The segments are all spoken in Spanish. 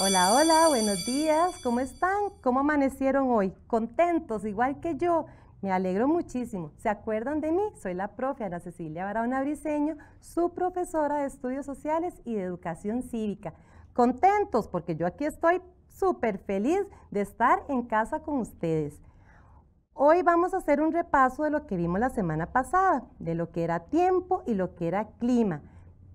Hola, hola, buenos días, ¿cómo están? ¿Cómo amanecieron hoy? ¿Contentos igual que yo? Me alegro muchísimo. ¿Se acuerdan de mí? Soy la profe Ana Cecilia Barahona Briseño, su profesora de Estudios Sociales y de Educación Cívica. Contentos porque yo aquí estoy súper feliz de estar en casa con ustedes. Hoy vamos a hacer un repaso de lo que vimos la semana pasada, de lo que era tiempo y lo que era clima.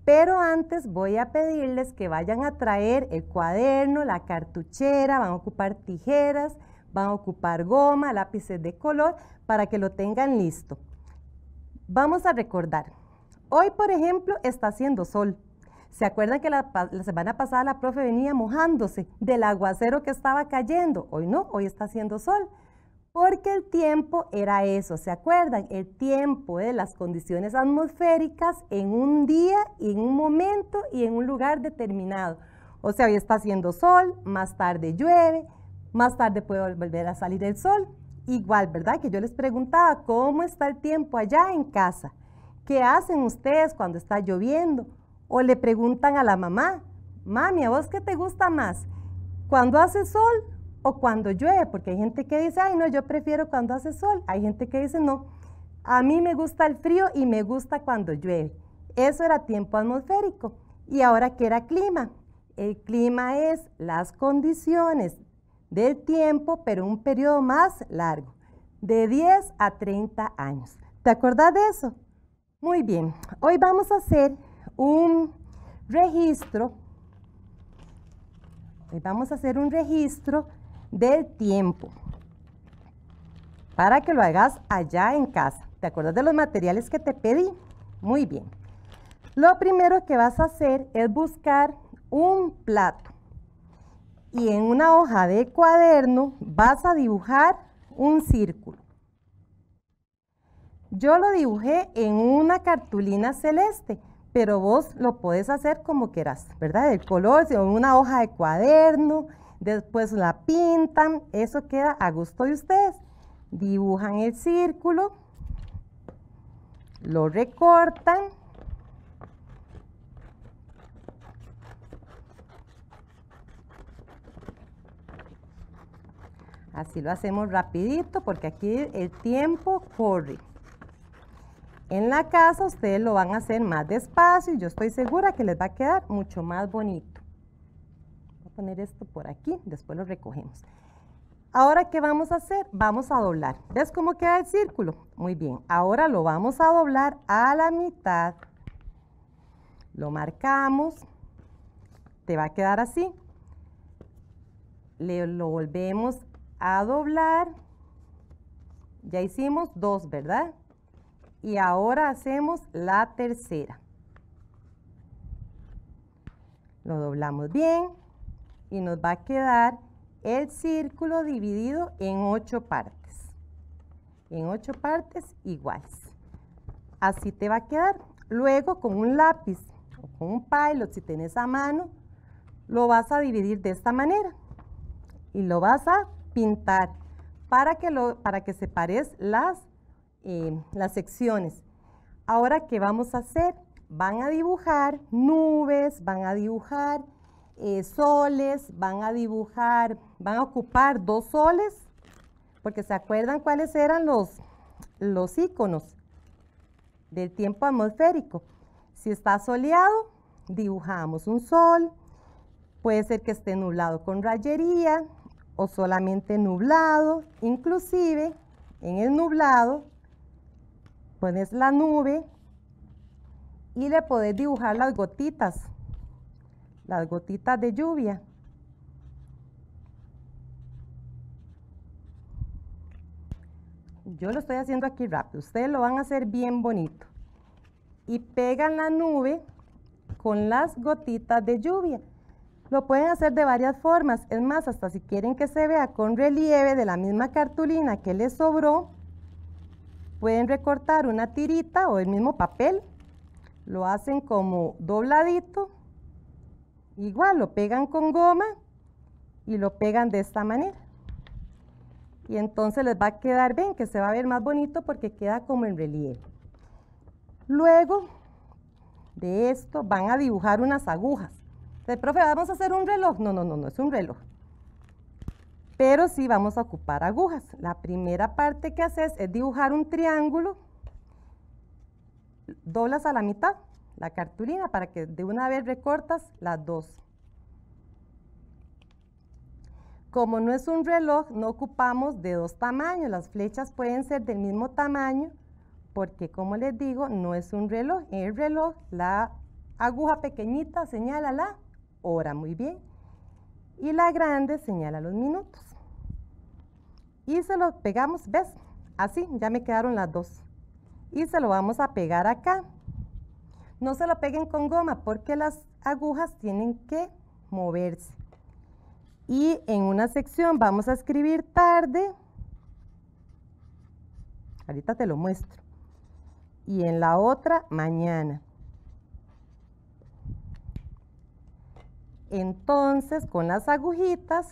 Pero antes voy a pedirles que vayan a traer el cuaderno, la cartuchera, van a ocupar tijeras, van a ocupar goma, lápices de color, para que lo tengan listo. Vamos a recordar. Hoy, por ejemplo, está haciendo sol. ¿Se acuerdan que la semana pasada la profe venía mojándose del aguacero que estaba cayendo? Hoy no, hoy está haciendo sol. Porque el tiempo era eso, ¿se acuerdan? El tiempo de las condiciones atmosféricas en un día, y en un momento y en un lugar determinado. O sea, hoy está haciendo sol, más tarde llueve, más tarde puede volver a salir el sol. Igual, ¿verdad? Que yo les preguntaba, ¿cómo está el tiempo allá en casa? ¿Qué hacen ustedes cuando está lloviendo? O le preguntan a la mamá, mami, ¿a vos qué te gusta más? ¿Cuando hace sol o cuando llueve? Porque hay gente que dice, ay no, yo prefiero cuando hace sol. Hay gente que dice, no, a mí me gusta el frío y me gusta cuando llueve. Eso era tiempo atmosférico. ¿Y ahora qué era clima? El clima es las condiciones del tiempo, pero un periodo más largo, de 10 a 30 años. ¿Te acordás de eso? Muy bien, hoy vamos a hacer un registro. Hoy vamos a hacer un registro del tiempo para que lo hagas allá en casa. ¿Te acuerdas de los materiales que te pedí? Muy bien. Lo primero que vas a hacer es buscar un plato y en una hoja de cuaderno vas a dibujar un círculo. Yo lo dibujé en una cartulina celeste, pero vos lo podés hacer como quieras, ¿verdad? El color, si una hoja de cuaderno, después la pintan, eso queda a gusto de ustedes. Dibujan el círculo, lo recortan así. Lo hacemos rapidito porque aquí el tiempo corre. En la casa ustedes lo van a hacer más despacio y yo estoy segura que les va a quedar mucho más bonito. Voy a poner esto por aquí, después lo recogemos. Ahora, ¿qué vamos a hacer? Vamos a doblar. ¿Ves cómo queda el círculo? Muy bien, ahora lo vamos a doblar a la mitad. Lo marcamos, te va a quedar así. Lo volvemos a doblar. Ya hicimos dos, ¿verdad? Y ahora hacemos la tercera. Lo doblamos bien y nos va a quedar el círculo dividido en 8 partes. En 8 partes iguales. Así te va a quedar. Luego con un lápiz o con un pilot, si tenés a mano, lo vas a dividir de esta manera. Y lo vas a pintar para que separes las secciones. Ahora, ¿qué vamos a hacer? Van a dibujar nubes, van a dibujar soles, van a ocupar 2 soles, porque se acuerdan cuáles eran los íconos del tiempo atmosférico. Si está soleado, dibujamos un sol, puede ser que esté nublado con rayería o solamente nublado, inclusive en el nublado pones la nube y le podés dibujar las gotitas de lluvia. Yo lo estoy haciendo aquí rápido, ustedes lo van a hacer bien bonito. Y pegan la nube con las gotitas de lluvia. Lo pueden hacer de varias formas, es más, hasta si quieren que se vea con relieve de la misma cartulina que les sobró, Pueden recortar una tirita o el mismo papel, lo hacen como dobladito, igual lo pegan con goma y lo pegan de esta manera. Y entonces les va a quedar, ven que se va a ver más bonito porque queda como en relieve. Luego de esto van a dibujar unas agujas. Entonces, profe, ¿vamos a hacer un reloj? No, no, no, no es un reloj. Pero sí vamos a ocupar agujas. La primera parte que haces es dibujar un triángulo, doblas a la mitad la cartulina para que de una vez recortas las dos. Como no es un reloj, no ocupamos de dos tamaños, las flechas pueden ser del mismo tamaño, porque como les digo, no es un reloj. En el reloj, la aguja pequeñita señala la hora, muy bien, y la grande señala los minutos. Y se lo pegamos, ¿ves? Así, ya me quedaron las dos. Y se lo vamos a pegar acá. No se lo peguen con goma, porque las agujas tienen que moverse. Y en una sección vamos a escribir tarde. Ahorita te lo muestro. Y en la otra, mañana. Entonces, con las agujitas,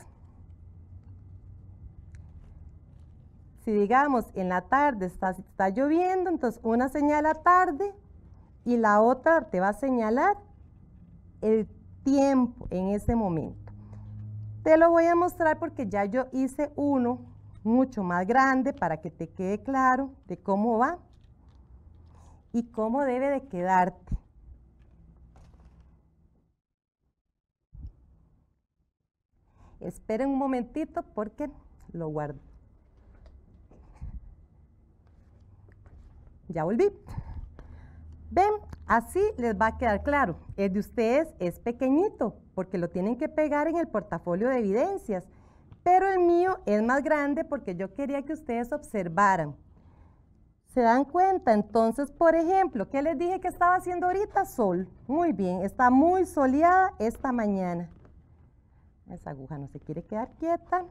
si digamos en la tarde está lloviendo, entonces una señala tarde y la otra te va a señalar el tiempo en ese momento. Te lo voy a mostrar porque ya yo hice uno mucho más grande para que te quede claro de cómo va y cómo debe de quedarte. Esperen un momentito porque lo guardo. Ya volví. Ven, así les va a quedar claro. El de ustedes es pequeñito porque lo tienen que pegar en el portafolio de evidencias, pero el mío es más grande porque yo quería que ustedes observaran. ¿Se dan cuenta? Entonces, por ejemplo, ¿qué les dije que estaba haciendo ahorita? Sol. Muy bien, está muy soleada esta mañana. Esa aguja no se quiere quedar quieta.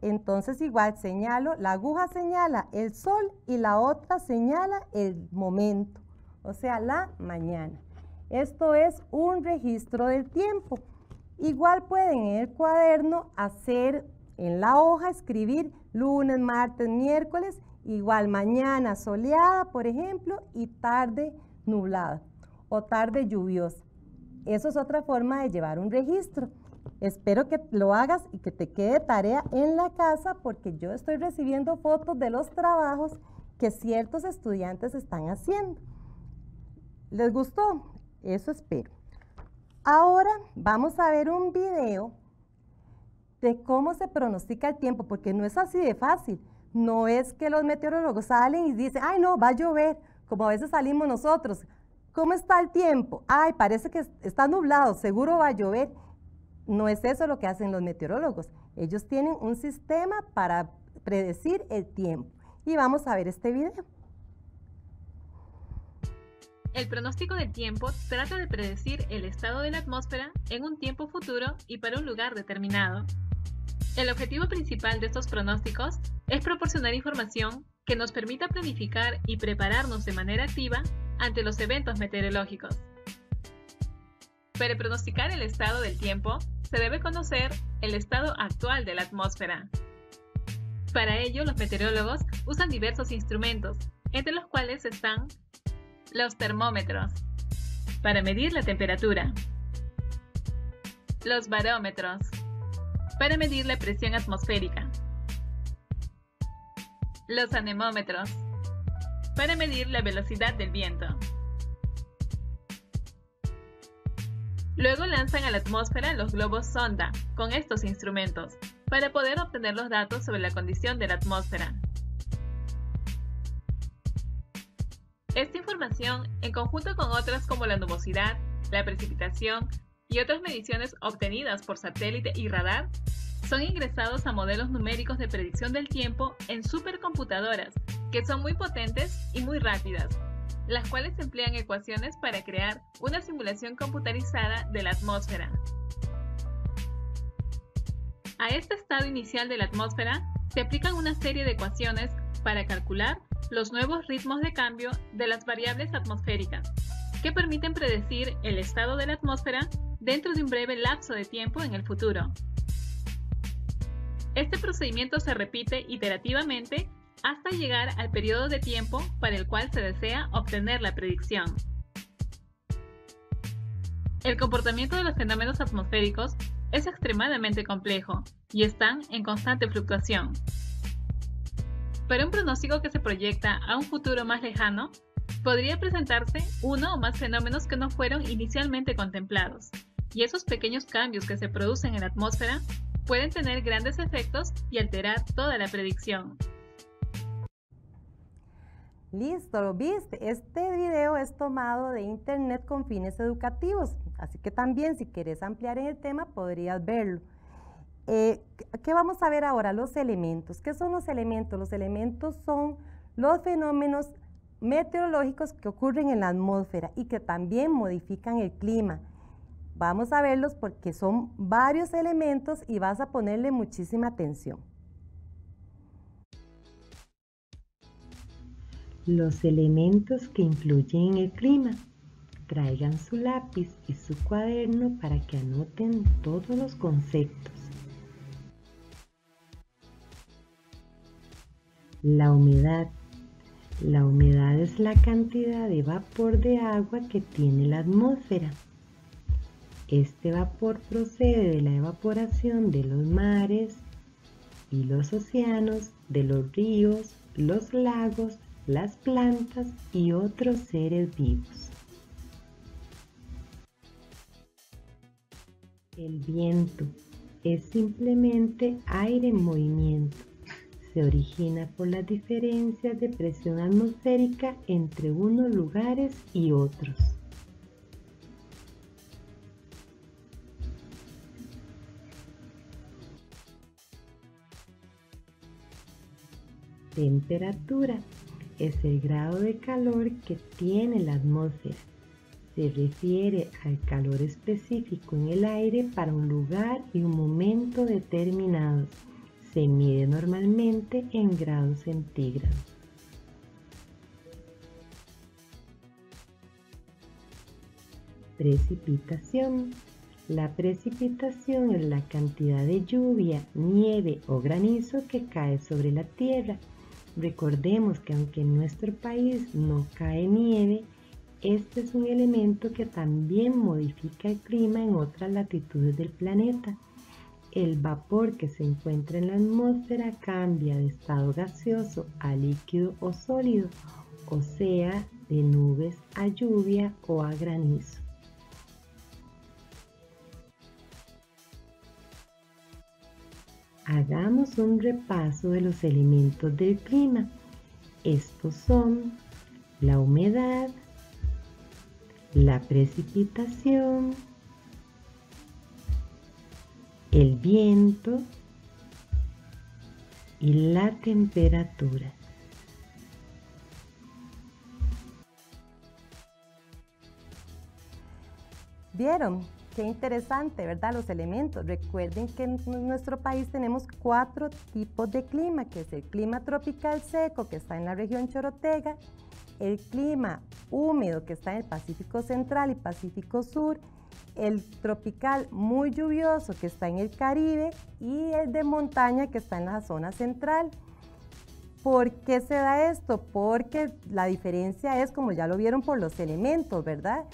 Entonces igual señalo, la aguja señala el sol y la otra señala el momento, o sea, la mañana. Esto es un registro del tiempo. Igual pueden en el cuaderno hacer, en la hoja, escribir lunes, martes, miércoles, igual mañana soleada, por ejemplo, y tarde nublada o tarde lluviosa. Eso es otra forma de llevar un registro. Espero que lo hagas y que te quede tarea en la casa porque yo estoy recibiendo fotos de los trabajos que ciertos estudiantes están haciendo. ¿Les gustó? Eso espero. Ahora vamos a ver un video de cómo se pronostica el tiempo porque no es así de fácil. No es que los meteorólogos salen y dicen, ay no, va a llover, como a veces salimos nosotros. ¿Cómo está el tiempo? Ay, parece que está nublado, seguro va a llover. No es eso lo que hacen los meteorólogos. Ellos tienen un sistema para predecir el tiempo. Y vamos a ver este video. El pronóstico del tiempo trata de predecir el estado de la atmósfera en un tiempo futuro y para un lugar determinado. El objetivo principal de estos pronósticos es proporcionar información que nos permita planificar y prepararnos de manera activa ante los eventos meteorológicos. Para pronosticar el estado del tiempo, se debe conocer el estado actual de la atmósfera. Para ello, los meteorólogos usan diversos instrumentos, entre los cuales están los termómetros, para medir la temperatura, los barómetros, para medir la presión atmosférica, los anemómetros, para medir la velocidad del viento. Luego lanzan a la atmósfera los globos sonda con estos instrumentos para poder obtener los datos sobre la condición de la atmósfera. Esta información, en conjunto con otras como la nubosidad, la precipitación y otras mediciones obtenidas por satélite y radar, son ingresados a modelos numéricos de predicción del tiempo en supercomputadoras, que son muy potentes y muy rápidas, las cuales emplean ecuaciones para crear una simulación computarizada de la atmósfera. A este estado inicial de la atmósfera se aplican una serie de ecuaciones para calcular los nuevos ritmos de cambio de las variables atmosféricas, que permiten predecir el estado de la atmósfera dentro de un breve lapso de tiempo en el futuro. Este procedimiento se repite iterativamente hasta llegar al periodo de tiempo para el cual se desea obtener la predicción. El comportamiento de los fenómenos atmosféricos es extremadamente complejo y están en constante fluctuación. Para un pronóstico que se proyecta a un futuro más lejano, podría presentarse uno o más fenómenos que no fueron inicialmente contemplados, y esos pequeños cambios que se producen en la atmósfera pueden tener grandes efectos y alterar toda la predicción. Listo, ¿lo viste? Este video es tomado de Internet con fines educativos, así que también si quieres ampliar en el tema podrías verlo. ¿Qué vamos a ver ahora? Los elementos. ¿Qué son los elementos? Los elementos son los fenómenos meteorológicos que ocurren en la atmósfera y que también modifican el clima. Vamos a verlos porque son varios elementos y vas a ponerle muchísima atención. Los elementos que influyen en el clima. Traigan su lápiz y su cuaderno para que anoten todos los conceptos. La humedad. La humedad es la cantidad de vapor de agua que tiene la atmósfera. Este vapor procede de la evaporación de los mares y los océanos, de los ríos, los lagos, las plantas y otros seres vivos. El viento es simplemente aire en movimiento. Se origina por las diferencias de presión atmosférica entre unos lugares y otros. Temperatura es el grado de calor que tiene la atmósfera. Se refiere al calor específico en el aire para un lugar y un momento determinados. Se mide normalmente en grados centígrados. Precipitación. La precipitación es la cantidad de lluvia, nieve o granizo que cae sobre la tierra. Recordemos que aunque en nuestro país no cae nieve, este es un elemento que también modifica el clima en otras latitudes del planeta. El vapor que se encuentra en la atmósfera cambia de estado gaseoso a líquido o sólido, o sea, de nubes a lluvia o a granizo. Hagamos un repaso de los elementos del clima. Estos son la humedad, la precipitación, el viento y la temperatura. ¿Vieron? Qué interesante, ¿verdad? Los elementos. Recuerden que en nuestro país tenemos 4 tipos de clima, que es el clima tropical seco, que está en la región Chorotega, el clima húmedo, que está en el Pacífico Central y Pacífico Sur, el tropical muy lluvioso que está en el Caribe y el de montaña que está en la zona central. ¿Por qué se da esto? Porque la diferencia es, como ya lo vieron, por los elementos, ¿verdad?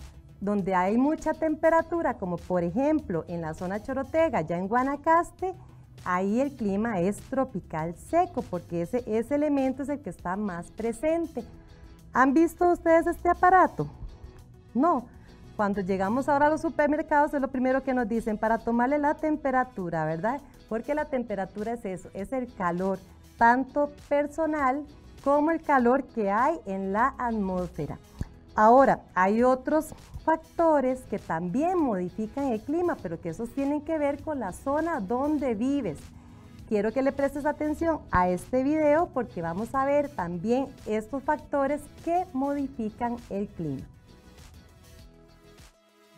Donde hay mucha temperatura, como por ejemplo en la zona Chorotega, ya en Guanacaste, ahí el clima es tropical seco porque ese elemento es el que está más presente. ¿Han visto ustedes este aparato? No. Cuando llegamos ahora a los supermercados es lo primero que nos dicen para tomarle la temperatura, ¿verdad? Porque la temperatura es eso, es el calor, tanto personal como el calor que hay en la atmósfera. Ahora, hay otros factores que también modifican el clima, pero que esos tienen que ver con la zona donde vives. Quiero que le prestes atención a este video porque vamos a ver también estos factores que modifican el clima.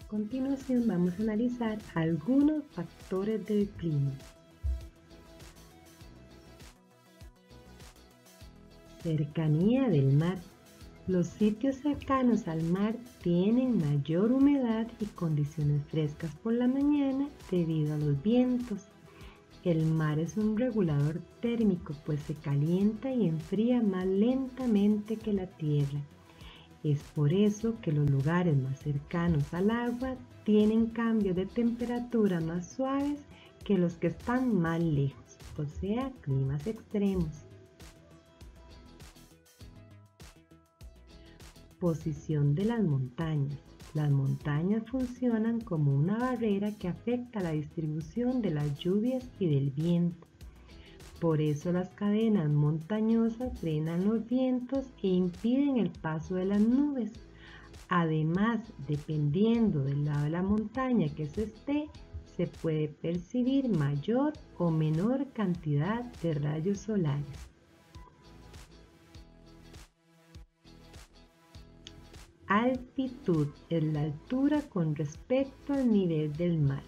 A continuación vamos a analizar algunos factores del clima. Cercanía del mar. Los sitios cercanos al mar tienen mayor humedad y condiciones frescas por la mañana debido a los vientos. El mar es un regulador térmico, pues se calienta y enfría más lentamente que la tierra. Es por eso que los lugares más cercanos al agua tienen cambios de temperatura más suaves que los que están más lejos, o sea, climas extremos. Posición de las montañas. Las montañas funcionan como una barrera que afecta la distribución de las lluvias y del viento. Por eso las cadenas montañosas frenan los vientos e impiden el paso de las nubes. Además, dependiendo del lado de la montaña que se esté, se puede percibir mayor o menor cantidad de rayos solares. Altitud es la altura con respecto al nivel del mar,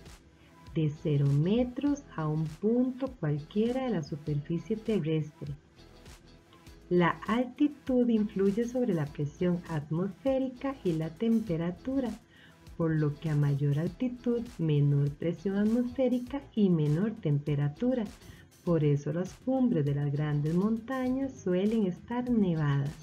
de 0 metros a un punto cualquiera de la superficie terrestre. La altitud influye sobre la presión atmosférica y la temperatura, por lo que a mayor altitud, menor presión atmosférica y menor temperatura. Por eso las cumbres de las grandes montañas suelen estar nevadas.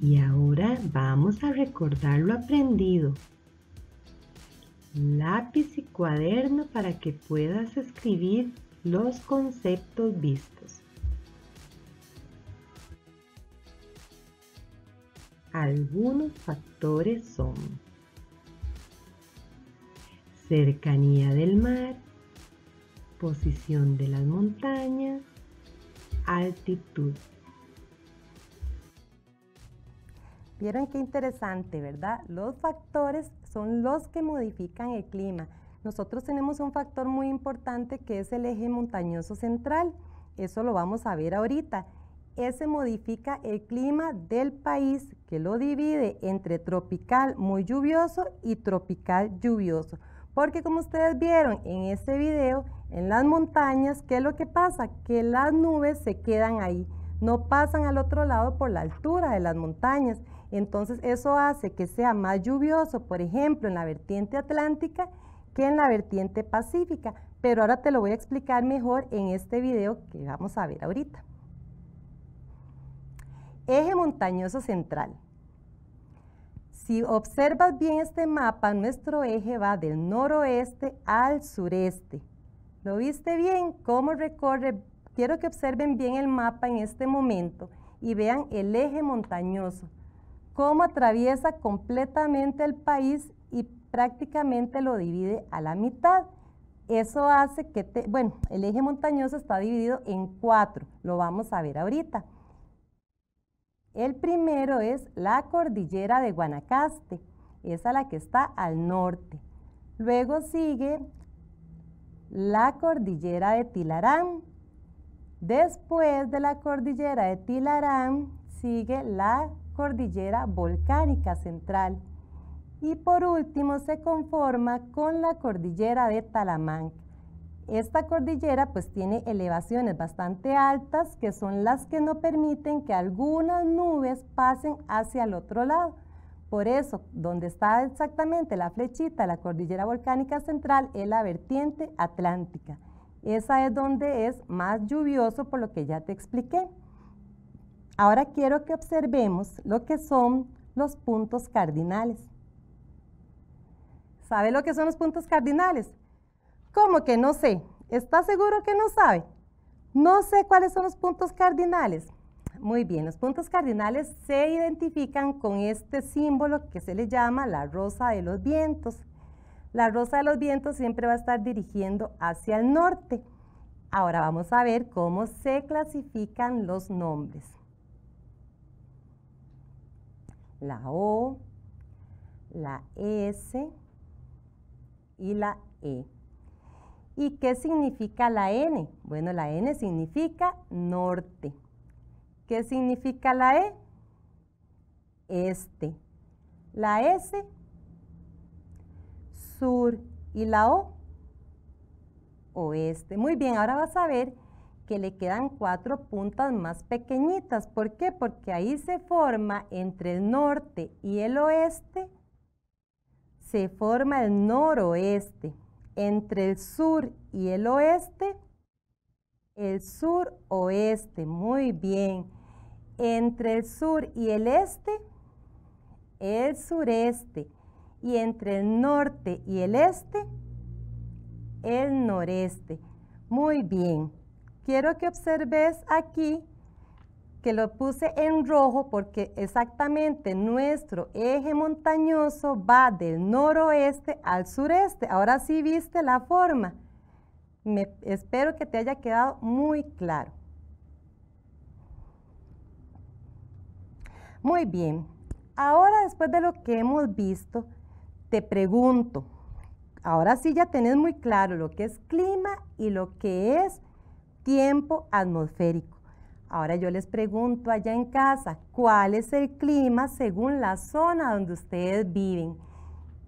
Y ahora vamos a recordar lo aprendido. Lápiz y cuaderno para que puedas escribir los conceptos vistos. Algunos factores son: cercanía del mar, posición de las montañas, altitud. Vieron qué interesante, ¿verdad? Los factores son los que modifican el clima. Nosotros tenemos un factor muy importante que es el eje montañoso central. Eso lo vamos a ver ahorita. Ese modifica el clima del país, que lo divide entre tropical muy lluvioso y tropical lluvioso. Porque como ustedes vieron en ese video, en las montañas, ¿qué es lo que pasa? Que las nubes se quedan ahí. No pasan al otro lado por la altura de las montañas. Entonces eso hace que sea más lluvioso, por ejemplo, en la vertiente atlántica que en la vertiente pacífica. Pero ahora te lo voy a explicar mejor en este video que vamos a ver ahorita. Eje montañoso central. Si observas bien este mapa, nuestro eje va del noroeste al sureste. ¿Lo viste bien? ¿Cómo recorre? Quiero que observen bien el mapa en este momento y vean el eje montañoso, cómo atraviesa completamente el país y prácticamente lo divide a la mitad. Eso hace que, el eje montañoso está dividido en cuatro, lo vamos a ver ahorita. El primero es la cordillera de Guanacaste, esa es la que está al norte. Luego sigue la cordillera de Tilarán. Después de la cordillera de Tilarán, sigue la cordillera volcánica central. Y por último se conforma con la cordillera de Talamanca. Esta cordillera pues tiene elevaciones bastante altas que son las que no permiten que algunas nubes pasen hacia el otro lado. Por eso, donde está exactamente la flechita, la cordillera volcánica central es la vertiente atlántica. Esa es donde es más lluvioso, por lo que ya te expliqué. Ahora quiero que observemos lo que son los puntos cardinales. ¿Sabe lo que son los puntos cardinales? ¿Cómo que no sé? ¿Está seguro que no sabe? No sé cuáles son los puntos cardinales. Muy bien, los puntos cardinales se identifican con este símbolo que se le llama la rosa de los vientos. La rosa de los vientos siempre va a estar dirigiendo hacia el norte. Ahora vamos a ver cómo se clasifican los nombres. La O, la S y la E. ¿Y qué significa la N? Bueno, la N significa norte. ¿Qué significa la E? Este. La S, sur. ¿Y la O? oeste. Muy bien, ahora vas a ver que le quedan cuatro puntas más pequeñitas. ¿Por qué? Porque ahí se forma entre el norte y el oeste, se forma el noroeste. Entre el sur y el oeste, el suroeste. Muy bien. Entre el sur y el este, el sureste. Y entre el norte y el este, el noreste. Muy bien. Quiero que observes aquí que lo puse en rojo porque exactamente nuestro eje montañoso va del noroeste al sureste. Ahora sí viste la forma. Espero que te haya quedado muy claro. Muy bien. Ahora, después de lo que hemos visto, te pregunto. Ahora sí ya tenés muy claro lo que es clima y lo que es tiempo atmosférico. Ahora yo les pregunto allá en casa, ¿cuál es el clima según la zona donde ustedes viven?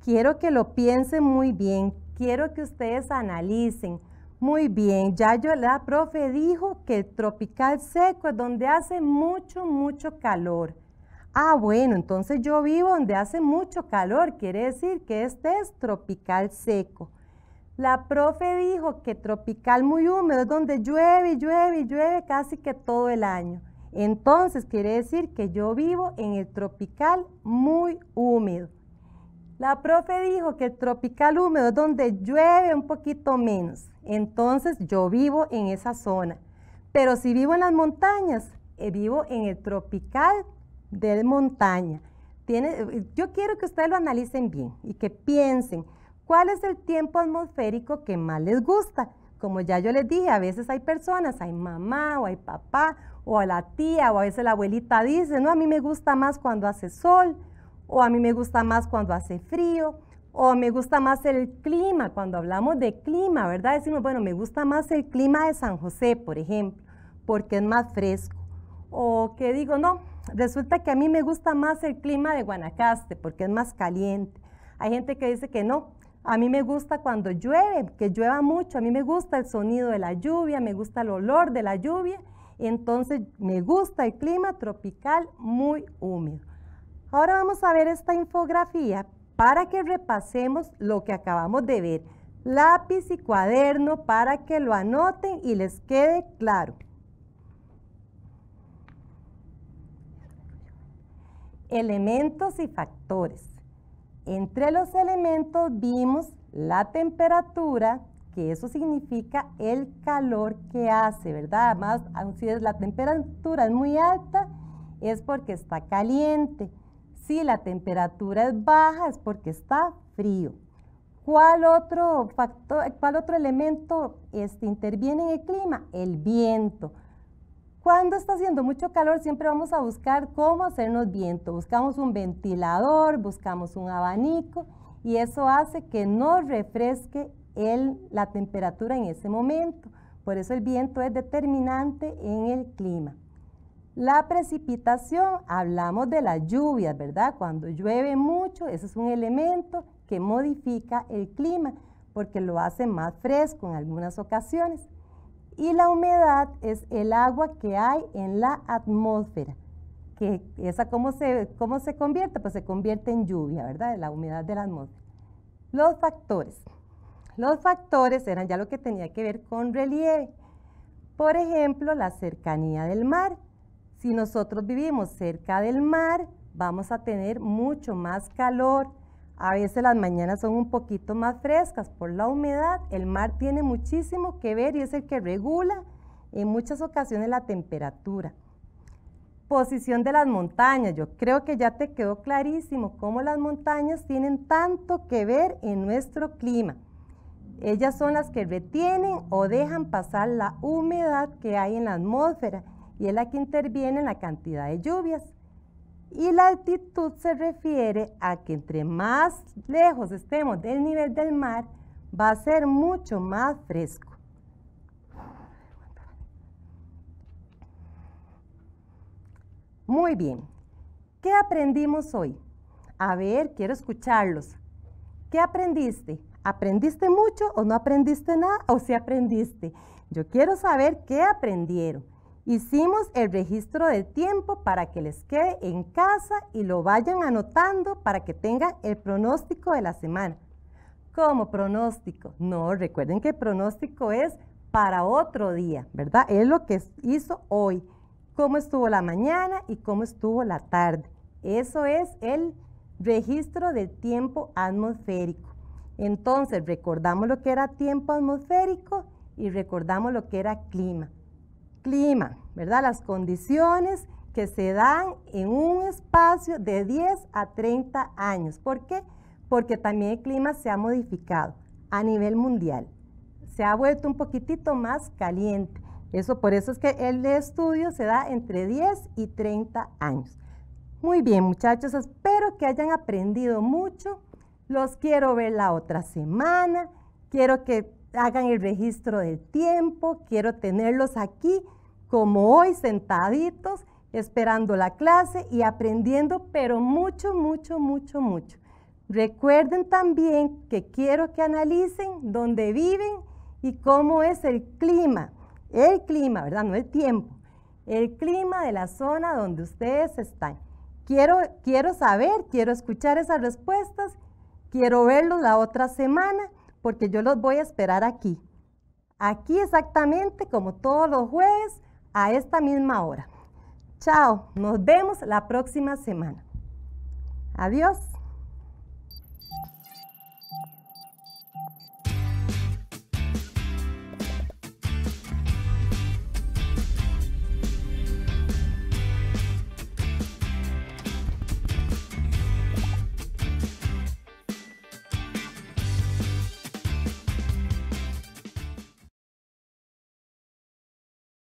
Quiero que lo piensen muy bien, quiero que ustedes analicen. Muy bien, ya la profe dijo que el tropical seco es donde hace mucho, mucho calor. Ah, bueno, entonces yo vivo donde hace mucho calor, quiere decir que este es tropical seco. La profe dijo que tropical muy húmedo es donde llueve, llueve, llueve casi que todo el año. Entonces quiere decir que yo vivo en el tropical muy húmedo. La profe dijo que el tropical húmedo es donde llueve un poquito menos. Entonces yo vivo en esa zona. Pero si vivo en las montañas, vivo en el tropical de montaña. Yo quiero que ustedes lo analicen bien y que piensen. ¿Cuál es el tiempo atmosférico que más les gusta? Como ya yo les dije, a veces hay personas, hay mamá o hay papá o a la tía o a veces la abuelita dice, no, a mí me gusta más cuando hace sol o a mí me gusta más cuando hace frío o me gusta más el clima. Cuando hablamos de clima, ¿verdad? Decimos, bueno, me gusta más el clima de San José, por ejemplo, porque es más fresco. O que digo, no, resulta que a mí me gusta más el clima de Guanacaste porque es más caliente. Hay gente que dice que no. A mí me gusta cuando llueve, que llueva mucho, a mí me gusta el sonido de la lluvia, me gusta el olor de la lluvia, entonces me gusta el clima tropical muy húmedo. Ahora vamos a ver esta infografía para que repasemos lo que acabamos de ver. Lápiz y cuaderno para que lo anoten y les quede claro. Elementos y factores. Entre los elementos vimos la temperatura, que eso significa el calor que hace, ¿verdad? Además, si la temperatura es muy alta, es porque está caliente. Si la temperatura es baja, es porque está frío. ¿Cuál otro elemento interviene en el clima? El viento. Cuando está haciendo mucho calor, siempre vamos a buscar cómo hacernos viento. Buscamos un ventilador, buscamos un abanico y eso hace que nos refresque la temperatura en ese momento. Por eso el viento es determinante en el clima. La precipitación, hablamos de las lluvias, ¿verdad? Cuando llueve mucho, ese es un elemento que modifica el clima porque lo hace más fresco en algunas ocasiones. Y la humedad es el agua que hay en la atmósfera. Que esa, ¿cómo se convierte? Pues se convierte en lluvia, ¿verdad? La humedad de la atmósfera. Los factores. Los factores eran ya lo que tenía que ver con relieve. Por ejemplo, la cercanía del mar. Si nosotros vivimos cerca del mar, vamos a tener mucho más calor. A veces las mañanas son un poquito más frescas por la humedad. El mar tiene muchísimo que ver y es el que regula en muchas ocasiones la temperatura. Posición de las montañas. Yo creo que ya te quedó clarísimo cómo las montañas tienen tanto que ver en nuestro clima. Ellas son las que retienen o dejan pasar la humedad que hay en la atmósfera y es la que interviene en la cantidad de lluvias. Y la altitud se refiere a que entre más lejos estemos del nivel del mar, va a ser mucho más fresco. Muy bien. ¿Qué aprendimos hoy? A ver, quiero escucharlos. ¿Qué aprendiste? ¿Aprendiste mucho o no aprendiste nada o sí aprendiste? Yo quiero saber qué aprendieron. Hicimos el registro del tiempo para que les quede en casa y lo vayan anotando para que tengan el pronóstico de la semana. ¿Cómo pronóstico? No, recuerden que el pronóstico es para otro día, ¿verdad? Es lo que hizo hoy. Cómo estuvo la mañana y cómo estuvo la tarde. Eso es el registro del tiempo atmosférico. Entonces, recordamos lo que era tiempo atmosférico y recordamos lo que era clima. Clima, ¿verdad? Las condiciones que se dan en un espacio de 10 a 30 años. ¿Por qué? Porque también el clima se ha modificado a nivel mundial. Se ha vuelto un poquitito más caliente. Eso, por eso es que el estudio se da entre 10 y 30 años. Muy bien, muchachos, espero que hayan aprendido mucho. Los quiero ver la otra semana. Quiero que hagan el registro del tiempo. Quiero tenerlos aquí, como hoy, sentaditos, esperando la clase y aprendiendo, pero mucho, mucho, mucho, mucho. Recuerden también que quiero que analicen dónde viven y cómo es el clima. El clima, ¿verdad? No el tiempo. El clima de la zona donde ustedes están. Quiero saber, quiero escuchar esas respuestas, quiero verlos la otra semana, porque yo los voy a esperar aquí. Aquí exactamente como todos los jueves, a esta misma hora. Chao, nos vemos la próxima semana. Adiós.